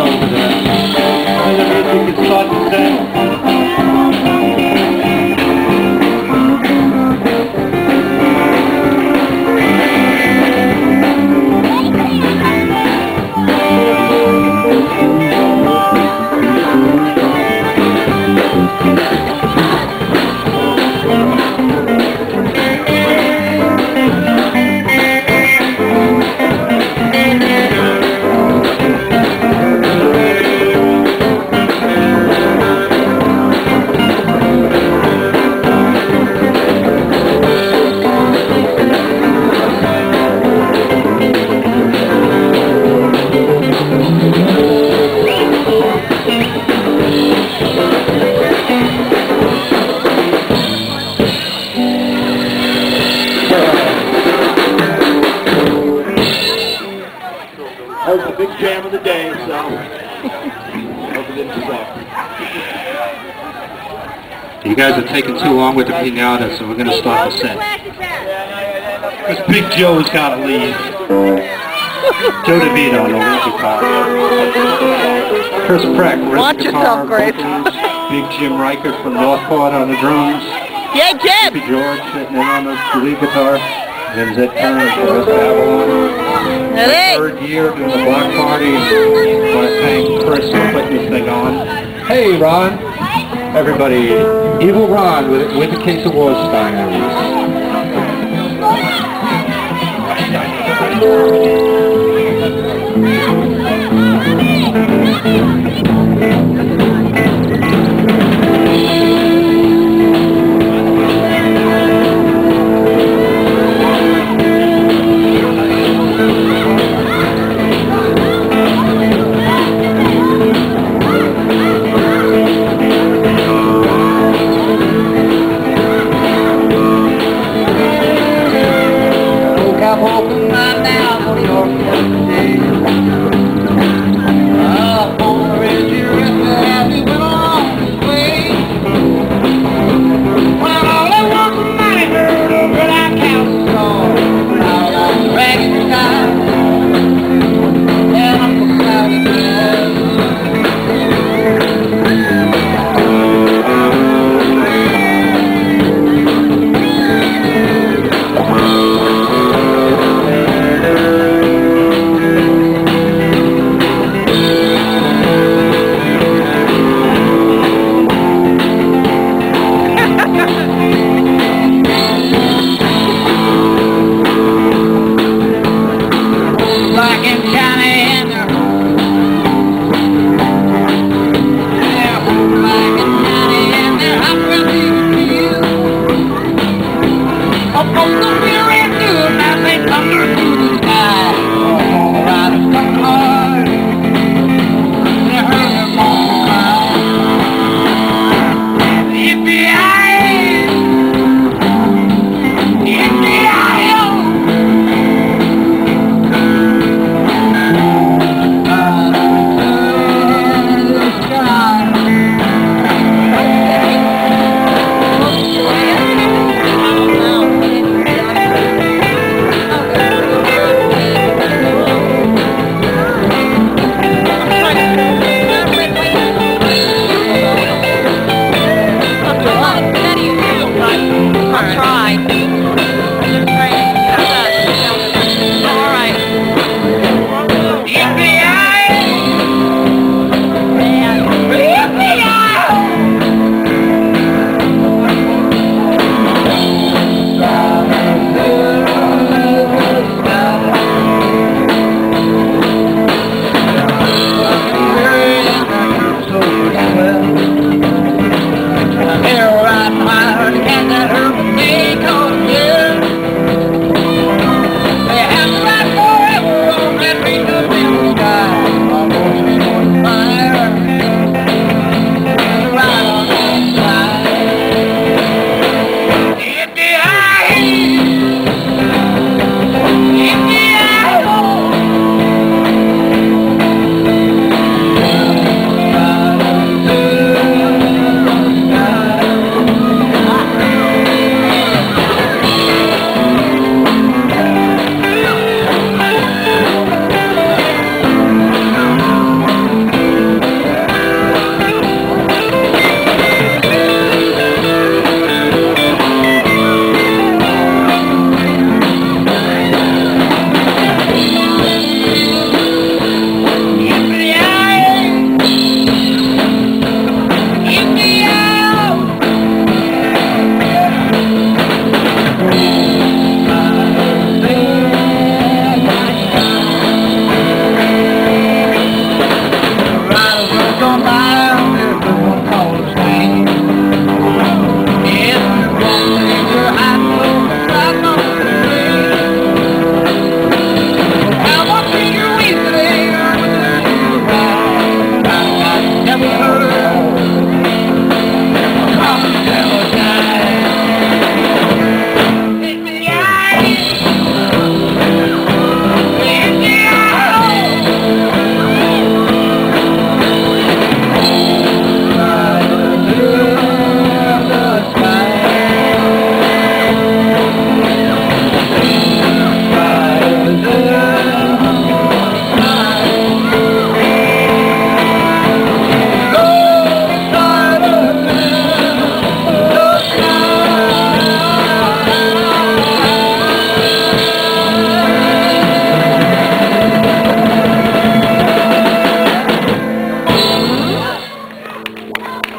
over there. I don't think it's hard to say. That was the big jam of the day, so hope it didn't suck. You guys are taking too long with the pinata, so we're going to start the set. Because Big Joe has got to leave. Joe DeVito on the electric guitar. Chris Preck, wrist guitar, vocals. Big Jim Reichert from Northport on the drums. Yeah, Jim! Stevie George sitting in on the lead guitar. And then Ed Kern from West Babylon. Third year doing the block party. I want to thank Chris for putting this thing on. Hey, Ron. Everybody, Evil Ron with a case of Warsteiner.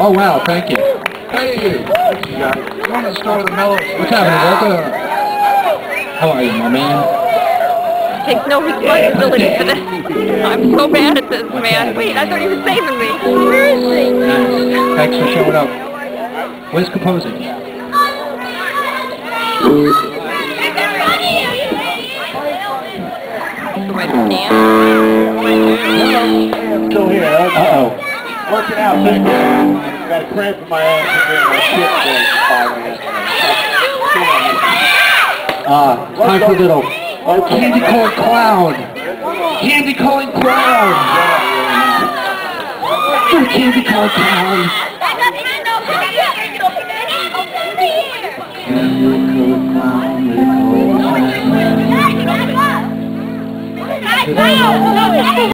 Oh, wow, thank you. Thank you. You want to store the mellow? What's happening, Walter? How are you, my man? Take no responsibility for this. I'm so bad at this, man. Wait, I thought you were saving me. Where is he? Nice. Thanks for showing up. Where's composing? I'm still here. Uh-oh. Working out back there. I got a cramp in my ass. Time for little candy corn clown. Candy corn clown. Oh, candy corn clown. Candy corn clown.